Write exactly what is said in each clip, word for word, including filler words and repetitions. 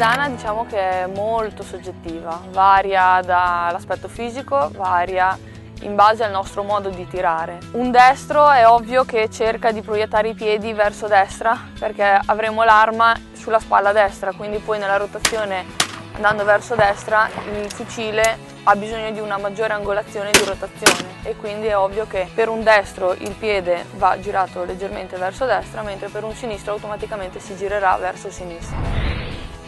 Loredana diciamo che è molto soggettiva, varia dall'aspetto fisico, varia in base al nostro modo di tirare. Un destro è ovvio che cerca di proiettare i piedi verso destra perché avremo l'arma sulla spalla destra, quindi poi nella rotazione andando verso destra il fucile ha bisogno di una maggiore angolazione di rotazione e quindi è ovvio che per un destro il piede va girato leggermente verso destra, mentre per un sinistro automaticamente si girerà verso sinistra.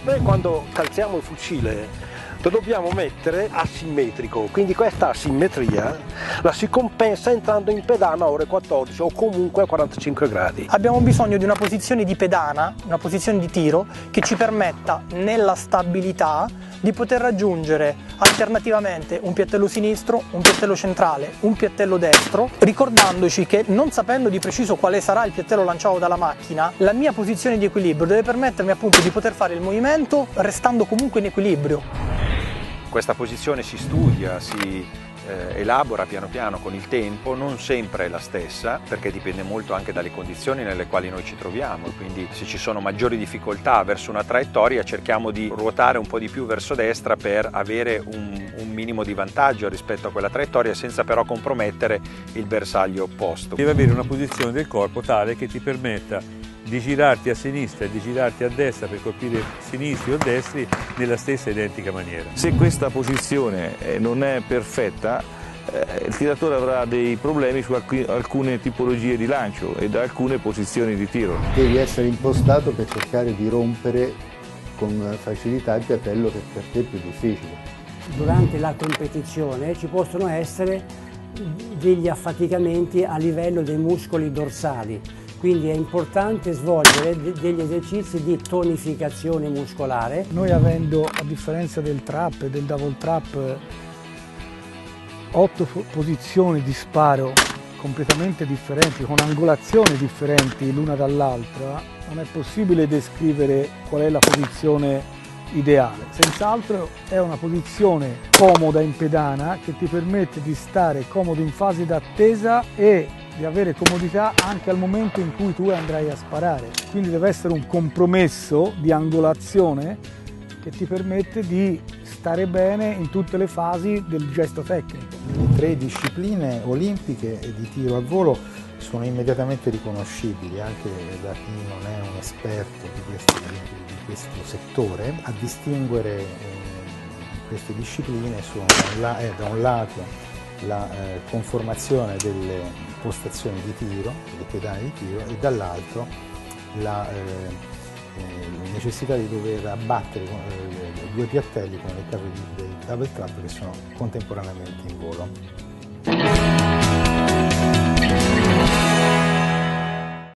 Noi quando calziamo il fucile lo dobbiamo mettere asimmetrico, quindi questa asimmetria la si compensa entrando in pedana a ore quattordici o comunque a quarantacinque gradi. Abbiamo bisogno di una posizione di pedana, una posizione di tiro che ci permetta nella stabilità di poter raggiungere alternativamente un piattello sinistro, un piattello centrale, un piattello destro, ricordandoci che non sapendo di preciso quale sarà il piattello lanciato dalla macchina, la mia posizione di equilibrio deve permettermi appunto di poter fare il movimento restando comunque in equilibrio. Questa posizione si studia, si eh, elabora piano piano con il tempo, non sempre è la stessa perché dipende molto anche dalle condizioni nelle quali noi ci troviamo, quindi se ci sono maggiori difficoltà verso una traiettoria cerchiamo di ruotare un po' di più verso destra per avere un, un minimo di vantaggio rispetto a quella traiettoria senza però compromettere il bersaglio opposto. Devi avere una posizione del corpo tale che ti permetta di girarti a sinistra e di girarti a destra per colpire sinistri o destri nella stessa identica maniera. Se questa posizione non è perfetta, il tiratore avrà dei problemi su alcune tipologie di lancio e da alcune posizioni di tiro. Devi essere impostato per cercare di rompere con facilità il piattello che per te è più difficile. Durante la competizione ci possono essere degli affaticamenti a livello dei muscoli dorsali. Quindi è importante svolgere degli esercizi di tonificazione muscolare. Noi avendo, a differenza del trap e del double trap, otto posizioni di sparo completamente differenti, con angolazioni differenti l'una dall'altra, non è possibile descrivere qual è la posizione ideale. Senz'altro è una posizione comoda in pedana che ti permette di stare comodo in fase d'attesa e di avere comodità anche al momento in cui tu andrai a sparare. Quindi deve essere un compromesso di angolazione che ti permette di stare bene in tutte le fasi del gesto tecnico. Le tre discipline olimpiche di tiro al volo sono immediatamente riconoscibili anche da chi non è un esperto di questo, di questo settore. A distinguere eh, queste discipline sono da un, eh, da un lato la eh, conformazione delle postazioni di tiro, delle pedane di tiro, e dall'altro la eh, eh, necessità di dover abbattere con, eh, due piattelli con le cape del double trap che sono contemporaneamente in volo.